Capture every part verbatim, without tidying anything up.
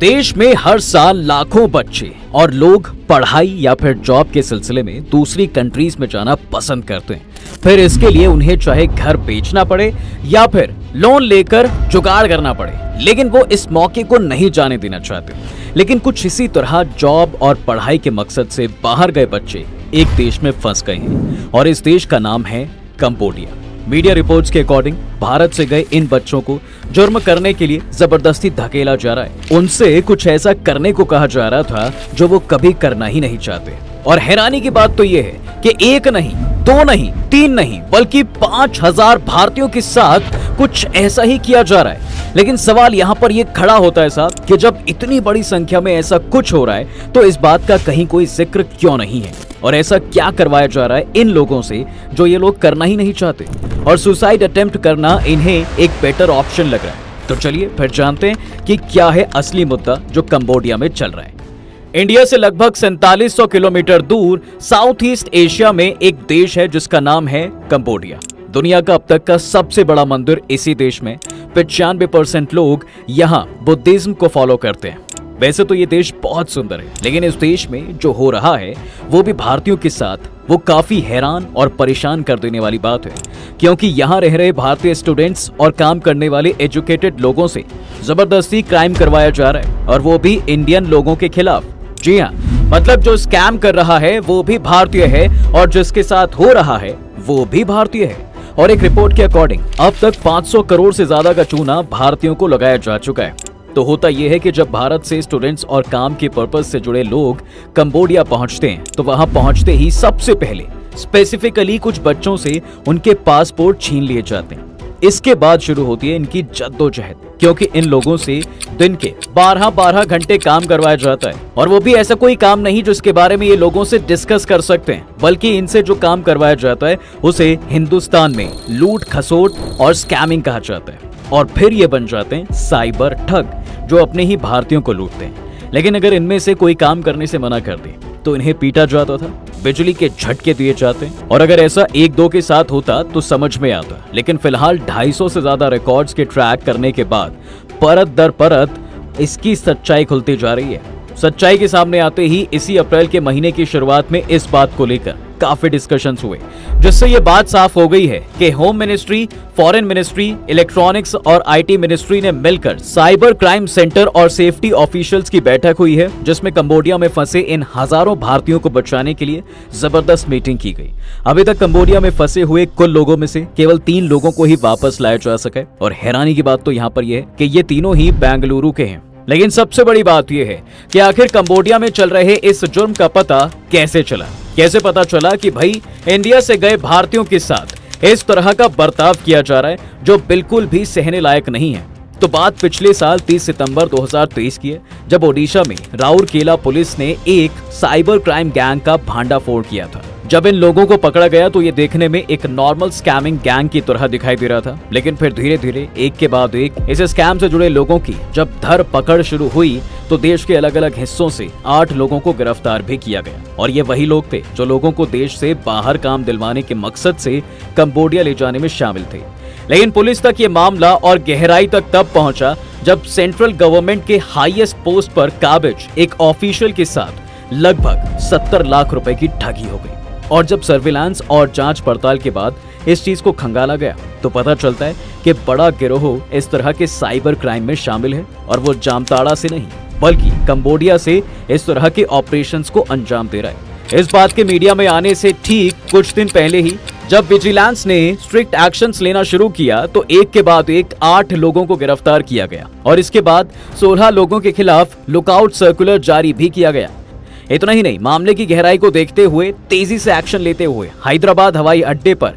देश में हर साल लाखों बच्चे और लोग पढ़ाई या फिर जॉब के सिलसिले में दूसरी कंट्रीज में जाना पसंद करते हैं। फिर इसके लिए उन्हें चाहे घर बेचना पड़े या फिर लोन लेकर जुगाड़ करना पड़े, लेकिन वो इस मौके को नहीं जाने देना चाहते। लेकिन कुछ इसी तरह जॉब और पढ़ाई के मकसद से बाहर गए बच्चे एक देश में फंस गए हैं और इस देश का नाम है कंबोडिया। मीडिया रिपोर्ट्स के अकॉर्डिंग भारत से गए इन बच्चों को जुर्म करने के लिए जबरदस्ती धकेला जा रहा है। उनसे कुछ ऐसा करने को कहा जा रहा था जो वो कभी करना ही नहीं चाहते। और हैरानी की बात तो ये है कि एक नहीं, दो नहीं, तीन नहीं, बल्कि पांच हजार भारतीयों के साथ कुछ ऐसा ही किया जा रहा है। लेकिन सवाल यहाँ पर ये खड़ा होता है साहब कि जब इतनी बड़ी संख्या में ऐसा कुछ हो रहा है तो इस बात का कहीं कोई जिक्र क्यों नहीं है और ऐसा क्या करवाया जा रहा है इन लोगों से जो ये लोग करना ही नहीं चाहते और सुसाइड अटेम्प्ट करना इन्हें एक बेटर ऑप्शन लग रहा है। तो चलिए फिर जानते हैं कि क्या है असली मुद्दा जो कंबोडिया में चल रहा है। इंडिया से लगभग सैतालीस सौ किलोमीटर दूर साउथ ईस्ट एशिया में एक देश है जिसका नाम है कंबोडिया। दुनिया का अब तक का सबसे बड़ा मंदिर इसी देश में, पचानवे परसेंट लोग यहाँ बुद्धिज्म को फॉलो करते हैं। वैसे तो ये देश बहुत सुंदर है, लेकिन इस देश में जो हो रहा है वो भी भारतीयों के साथ वो काफी हैरान और परेशान कर देने वाली बात है, क्योंकि यहाँ रह रहे भारतीय स्टूडेंट्स और काम करने वाले एजुकेटेड लोगों से जबरदस्ती क्राइम करवाया जा रहा है और वो भी इंडियन लोगों के खिलाफ। जी हाँ, मतलब जो स्कैम कर रहा है वो भी भारतीय है और जिसके साथ हो रहा है वो भी भारतीय है। और एक रिपोर्ट के अकॉर्डिंग अब तक पाँच सौ करोड़ से ज्यादा का चूना भारतीयों को लगाया जा चुका है। तो होता यह है कि जब भारत से स्टूडेंट्स और काम के पर्पज से जुड़े लोग कंबोडिया पहुंचते हैं तो वहां पहुंचते ही सबसे पहले स्पेसिफिकली कुछ बच्चों से उनके पासपोर्ट छीन लिए जाते हैं। इसके बाद शुरू होती है इनकी जद्दोजहद, क्योंकि इन लोगों से दिन के बारह बारह घंटे काम करवाया जाता है और वो भी ऐसा कोई काम नहीं जिसके बारे में ये लोगों से डिस्कस कर सकते हैं, बल्कि इनसे जो काम करवाया जाता है उसे हिंदुस्तान में लूट खसोट और स्कैमिंग कहा जाता है। और फिर ये बन जाते हैं साइबर ठग जो अपने ही भारतीयों को लूटते हैं। लेकिन अगर इनमें से कोई काम करने से मना कर दे तो इन्हें पीटा जाता था, बिजली के झटके दिए जाते हैं और अगर ऐसा एक दो के साथ होता तो समझ में आता। लेकिन फिलहाल ढाई सौ से ज्यादा रिकॉर्ड्स के ट्रैक करने के बाद परत दर परत इसकी सच्चाई खुलती जा रही है। सच्चाई के सामने आते ही इसी अप्रैल के महीने की शुरुआत में इस बात को लेकर काफी डिस्कशंस हुए, जिससे ये बात साफ हो गई है कि home ministry, foreign ministry, electronics और आईटी मिनिस्ट्री ने मिलकर साइबर क्राइम सेंटर और सेफ्टी ऑफिशियल्स की बैठक हुई है, जिसमें कंबोडिया में फंसे इन हजारों भारतीयों को बचाने के लिए जबरदस्त मीटिंग की गई। अभी तक कंबोडिया में फंसे हुए कुल लोगों में से केवल तीन लोगों को ही वापस लाया जा सका और हैरानी की बात तो यहाँ पर यह है कि ये तीनों ही बेंगलुरु के हैं। लेकिन सबसे बड़ी बात यह है कि आखिर कंबोडिया में चल रहे इस जुर्म का पता कैसे चला। कैसे पता चला कि भाई इंडिया से गए भारतीयों के साथ इस तरह का बर्ताव किया जा रहा है जो बिल्कुल भी सहने लायक नहीं है। तो बात पिछले साल तीस सितंबर दो हज़ार तेईस की है, जब ओडिशा में राउरकेला पुलिस ने एक साइबर क्राइम गैंग का भांडाफोड़ किया था। जब इन लोगों को पकड़ा गया तो ये देखने में एक नॉर्मल स्कैमिंग गैंग की तरह दिखाई दे रहा था, लेकिन फिर धीरे धीरे एक के बाद एक इस स्कैम से जुड़े लोगों की जब धर पकड़ शुरू हुई तो देश के अलग अलग हिस्सों से आठ लोगों को गिरफ्तार भी किया गया। और ये वही लोग थे जो लोगों को देश से बाहर काम दिलवाने के मकसद से कंबोडिया ले जाने में शामिल थे। लेकिन पुलिस तक ये मामला और गहराई तक तब पहुंचा जब सेंट्रल गवर्नमेंट के हाईएस्ट पोस्ट पर काबिज एक ऑफिशियल के साथ लगभग सत्तर लाख रुपए की ठगी हो गई। और जब सर्विलांस और जांच पड़ताल के बाद इस चीज को खंगाला गया तो पता चलता है कि बड़ा गिरोह इस तरह के साइबर क्राइम में शामिल है और वो जामताड़ा से नहीं बल्कि कंबोडिया से इस तरह के ऑपरेशंस को अंजाम दे रहा है। इस बात के मीडिया में आने से ठीक कुछ दिन पहले ही जब विजिलेंस ने स्ट्रिक्ट एक्शंस लेना शुरू किया तो एक के बाद एक आठ लोगों को गिरफ्तार किया गया और इसके बाद सोलह लोगों के खिलाफ लुकआउट सर्कुलर जारी भी किया गया। इतना ही नहीं, मामले की गहराई को देखते हुए तेजी से एक्शन लेते हुए हैदराबाद हवाई अड्डे पर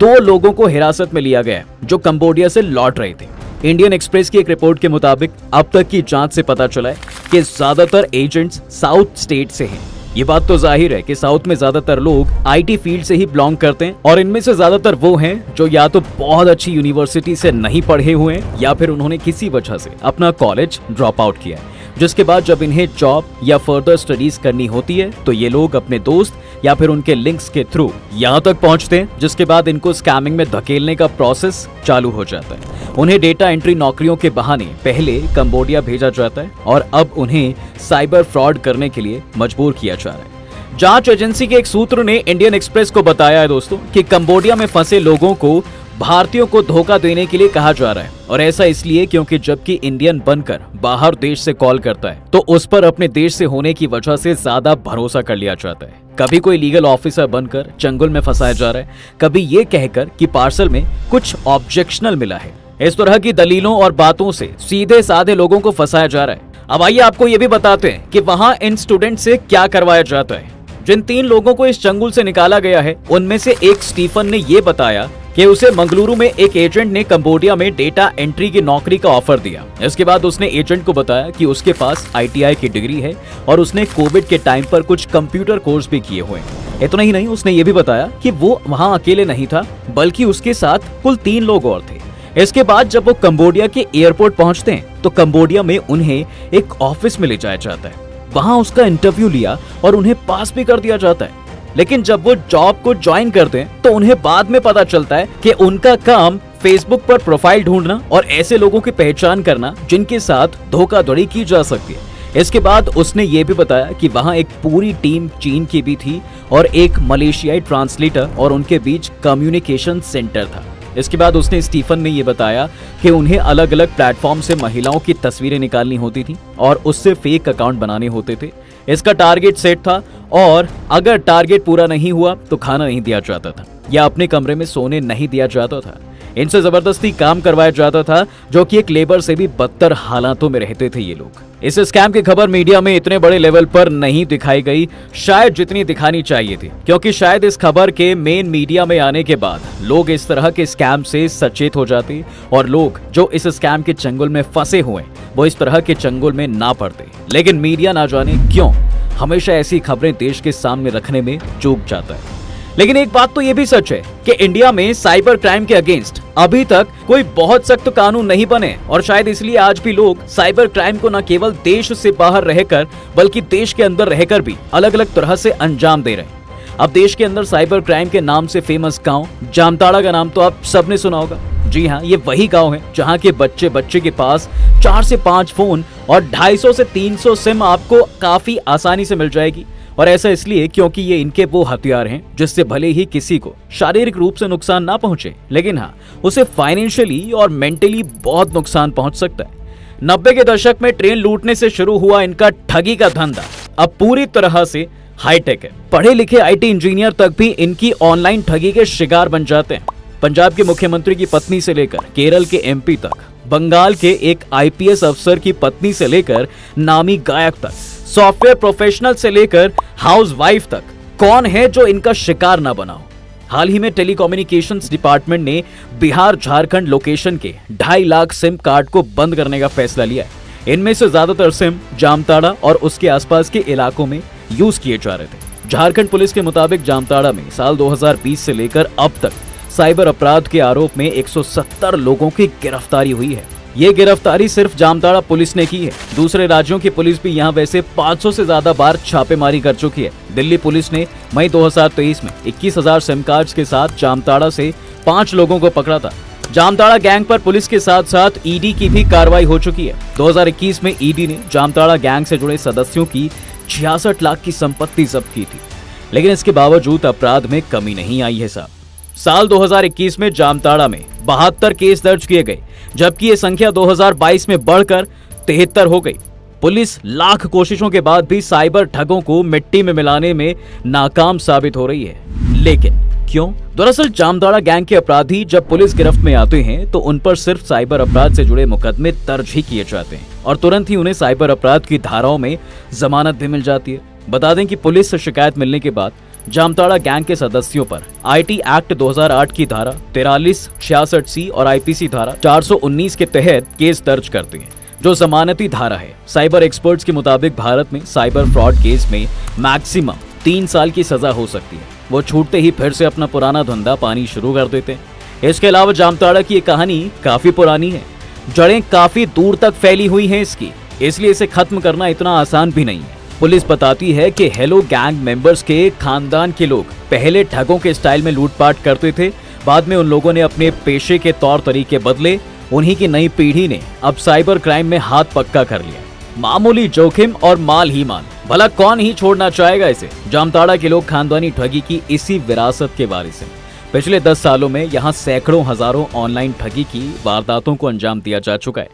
दो लोगों को हिरासत में लिया गया जो कंबोडिया से लौट रहे थे। इंडियन एक्सप्रेस की एक रिपोर्ट के मुताबिक अब तक की जांच से पता चला है कि ज्यादातर एजेंट्स साउथ स्टेट से हैं। ये बात तो जाहिर है कि साउथ में ज्यादातर लोग आईटी फील्ड से ही बिलोंग करते हैं और इनमें से ज्यादातर वो हैं जो या तो बहुत अच्छी यूनिवर्सिटी से नहीं पढ़े हुए हैं या फिर उन्होंने किसी वजह से अपना कॉलेज ड्रॉप आउट किया है, जिसके बाद जब इन्हें जॉब या फर्दर स्टडीज करनी होती है तो ये लोग अपने दोस्त या फिर उनके लिंक्स के थ्रू यहाँ तक पहुँचते हैं, जिसके बाद इनको स्कैमिंग में धकेलने का प्रोसेस चालू हो जाता है। उन्हें डेटा एंट्री नौकरियों के बहाने पहले कंबोडिया भेजा जाता है और अब उन्हें साइबर फ्रॉड करने के लिए मजबूर किया जा रहा है। जांच एजेंसी के एक सूत्र ने इंडियन एक्सप्रेस को बताया है दोस्तों कि कंबोडिया में फंसे लोगों को भारतीयों को धोखा देने के लिए कहा जा रहा है, और ऐसा इसलिए क्योंकि जबकि इंडियन बनकर बाहर देश से कॉल करता है तो उस पर अपने देश से होने की वजह से ज्यादा भरोसा कर लिया जाता है। कभी कोई लीगल ऑफिसर बनकर चंगुल में फंसाया जा रहा है, कभी ये कहकर कि पार्सल में कुछ ऑब्जेक्शनल मिला है। इस तरह की दलीलों और बातों से सीधे साधे लोगों को फंसाया जा रहा है। अब आइए आपको ये भी बताते हैं कि वहाँ इन स्टूडेंट से क्या करवाया जाता है। जिन तीन लोगों को इस चंगुल से निकाला गया है, उनमें से एक स्टीफन ने ये बताया कि उसे मंगलुरु में एक एजेंट ने कंबोडिया में डेटा एंट्री की नौकरी का ऑफर दिया। इसके बाद उसने एजेंट को बताया कि उसके पास आईटीआई की डिग्री है और उसने कोविड के टाइम पर कुछ कंप्यूटर कोर्स भी किए हुए हैं। इतना ही नहीं, उसने ये भी बताया कि वो वहां अकेले नहीं था, बल्कि उसके साथ कुल तीन लोग और थे। इसके बाद जब वो कंबोडिया के एयरपोर्ट पहुंचते हैं तो कंबोडिया में उन्हें एक ऑफिस में ले जाया जाता है। वहां उसका इंटरव्यू लिया और उन्हें पास भी कर दिया जाता है। लेकिन जब वो जॉब को ज्वाइन करते हैं तो उन्हें बाद में पता चलता है कि उनका काम फेसबुक पर प्रोफाइल ढूंढना और ऐसे लोगों की पहचान करना जिनके साथ धोखाधड़ी की जा सकती है। इसके बाद उसने ये भी बताया कि वहाँ एक पूरी टीम चीन की भी थी और एक मलेशियाई ट्रांसलेटर, और उनके बीच कम्युनिकेशन सेंटर था। इसके बाद उसने स्टीफन ने ये बताया कि उन्हें अलग अलग प्लेटफॉर्म से महिलाओं की तस्वीरें निकालनी होती थी और उससे फेक अकाउंट बनाने होते थे। इसका टारगेट सेट था और अगर टारगेट पूरा नहीं हुआ तो खाना नहीं दिया जाता था या अपने कमरे में सोने नहीं दिया जाता था। इनसे जबरदस्ती काम करवाया जाता था, जो कि एक लेबर से भी बदतर हालातों में रहते थे ये लोग। इस स्कैम की खबर मीडिया में इतने बड़े लेवल पर नहीं दिखाई गई, शायद जितनी दिखानी चाहिए थी, क्योंकि शायद इस खबर के मेन मीडिया में आने के बाद लोग इस तरह के स्कैम से सचेत हो जाते और लोग जो इस स्कैम के चंगुल में फंसे हुए वो इस तरह के चंगुल में ना पड़ते। लेकिन मीडिया ना जाने क्यों हमेशा ऐसी खबरें देश के सामने रखने में चूक जाता है। लेकिन एक बात तो ये भी सच है कि इंडिया में साइबर क्राइम के अगेंस्ट अभी तक कोई बहुत सख्त कानून नहीं बने, और शायद इसलिए आज भी लोग साइबर क्राइम को न केवल देश से बाहर रहकर बल्कि देश के अंदर रहकर भी अलग अलग तरह से अंजाम दे रहे हैं। अब देश के अंदर साइबर क्राइम के नाम से फेमस गाँव जामताड़ा का नाम तो आप सबने सुना होगा। जी हाँ, ये वही गाँव है जहाँ के बच्चे बच्चे के पास चार से पाँच फोन और ढाई सौ से तीन सौ सिम आपको काफी आसानी से मिल जाएगी, और ऐसा इसलिए क्योंकि ये इनके वो हथियार हैं जिससे भले ही किसी को शारीरिक रूप से नुकसान ना पहुंचे, लेकिन हाँ उसे फाइनेंशियली और मेंटली बहुत नुकसान पहुंच सकता है। नब्बे के दशक में ट्रेन लूटने से शुरू हुआ इनका ठगी का धंधा अब पूरी तरह से हाईटेक है। पढ़े लिखे आईटी इंजीनियर तक भी इनकी ऑनलाइन ठगी के शिकार बन जाते हैं। पंजाब के मुख्यमंत्री की पत्नी से लेकर केरल के एमपी तक, बंगाल के एक आईपीएस अफसर की पत्नी से लेकर नामी गायक तक, सॉफ्टवेयर प्रोफेशनल से लेकर हाउसवाइफ तक, कौन है जो इनका शिकार ना बना हो। हाल ही में टेलीकम्युनिकेशंस डिपार्टमेंट ने बिहार झारखंड लोकेशन के ढाई लाख सिम कार्ड को बंद करने का फैसला लिया है। इनमें से ज्यादातर सिम जामताड़ा और उसके आसपास के इलाकों में यूज किए जा रहे थे। झारखंड पुलिस के मुताबिक जामताड़ा में साल दो हज़ार बीस से लेकर अब तक साइबर अपराध के आरोप में एक सौ सत्तर लोगों की गिरफ्तारी हुई है। ये गिरफ्तारी सिर्फ जामताड़ा पुलिस ने की है, दूसरे राज्यों की पुलिस भी यहाँ वैसे पाँच सौ से ज्यादा बार छापेमारी कर चुकी है। दिल्ली पुलिस ने मई दो हज़ार तेईस में इक्कीस हज़ार सिम कार्ड्स के साथ जामताड़ा से पाँच लोगों को पकड़ा था। जामताड़ा गैंग पर पुलिस के साथ साथ ईडी की भी कार्रवाई हो चुकी है। दो हज़ार इक्कीस में ईडी ने जामताड़ा गैंग से जुड़े सदस्यों की छियासठ लाख की संपत्ति जब्त की थी, लेकिन इसके बावजूद अपराध में कमी नहीं आई है साहब। साल दो हज़ार इक्कीस में जामताड़ा में बहत्तर केस दर्ज किए गए, जबकि ये संख्या दो हज़ार बाईस में बढ़कर तिहत्तर हो गई। पुलिस लाख कोशिशों के बाद भी साइबर ठगों को मिट्टी में मिलाने में नाकाम साबित हो रही है। लेकिन क्यों? दरअसल जामताड़ा गैंग के अपराधी जब पुलिस गिरफ्त में आते हैं तो उन पर सिर्फ साइबर अपराध से जुड़े मुकदमे दर्ज ही किए जाते हैं और तुरंत ही उन्हें साइबर अपराध की धाराओं में जमानत भी मिल जाती है। बता दें कि पुलिस से शिकायत मिलने के बाद जामताड़ा गैंग के सदस्यों पर आईटी एक्ट दो हज़ार आठ की धारा तैंतालीस, छियासठ सी और आईपीसी धारा चार सौ उन्नीस के तहत केस दर्ज करते हैं, जो जमानती धारा है। साइबर एक्सपर्ट्स के मुताबिक भारत में साइबर फ्रॉड केस में मैक्सिमम तीन साल की सजा हो सकती है। वो छूटते ही फिर से अपना पुराना धंधा पानी शुरू कर देते हैं। इसके अलावा जामताड़ा की ये कहानी काफी पुरानी है, जड़ें काफी दूर तक फैली हुई है इसकी, इसलिए इसे खत्म करना इतना आसान भी नहीं है। पुलिस बताती है कि हेलो गैंग मेंबर्स के खानदान के लोग पहले ठगों के स्टाइल में लूटपाट करते थे, बाद में उन लोगों ने अपने पेशे के तौर तरीके बदले। उन्हीं की नई पीढ़ी ने अब साइबर क्राइम में हाथ पक्का कर लिया। मामूली जोखिम और माल ही माल, भला कौन ही छोड़ना चाहेगा इसे। जामताड़ा के लोग खानदानी ठगी की इसी विरासत के वारिस हैं। पिछले दस सालों में यहाँ सैकड़ों हजारों ऑनलाइन ठगी की वारदातों को अंजाम दिया जा चुका है।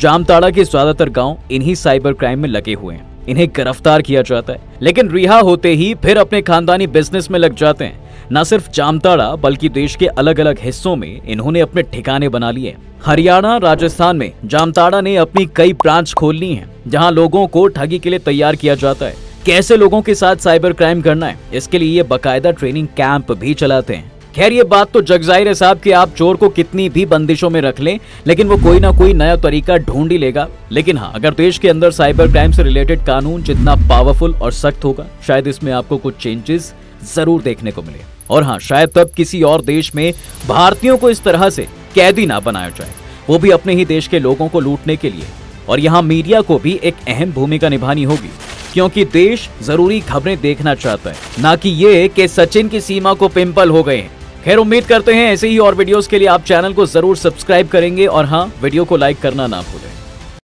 जामताड़ा के ज्यादातर गांव इन्हीं साइबर क्राइम में लगे हुए हैं। इन्हें गिरफ्तार किया जाता है, लेकिन रिहा होते ही फिर अपने खानदानी बिजनेस में लग जाते हैं। न सिर्फ जामताड़ा बल्कि देश के अलग अलग हिस्सों में इन्होंने अपने ठिकाने बना लिए। हरियाणा, राजस्थान में जामताड़ा ने अपनी कई ब्रांच खोल ली हैं, जहां लोगों को ठगी के लिए तैयार किया जाता है। कैसे लोगों के साथ साइबर क्राइम करना है, इसके लिए ये बाकायदा ट्रेनिंग कैंप भी चलाते हैं। खैर, ये बात तो जग जाहिर है साहब कि आप चोर को कितनी भी बंदिशों में रख लें, लेकिन वो कोई ना कोई नया तरीका ढूंढ ही लेगा। लेकिन हाँ, अगर देश के अंदर साइबर क्राइम से रिलेटेड कानून जितना पावरफुल और सख्त होगा, शायद इसमें आपको कुछ चेंजेस जरूर देखने को मिले। और हाँ, शायद तब किसी और देश में भारतीयों को इस तरह से कैदी ना बनाया जाए, वो भी अपने ही देश के लोगों को लूटने के लिए। और यहाँ मीडिया को भी एक अहम भूमिका निभानी होगी, क्योंकि देश जरूरी खबरें देखना चाहता है, ना कि ये कि सचिन की सीमा को पिंपल हो गए हैं। खैर, उम्मीद करते हैं ऐसे ही और वीडियोस के लिए आप चैनल को जरूर सब्सक्राइब करेंगे। और हाँ, वीडियो को लाइक करना ना भूलें।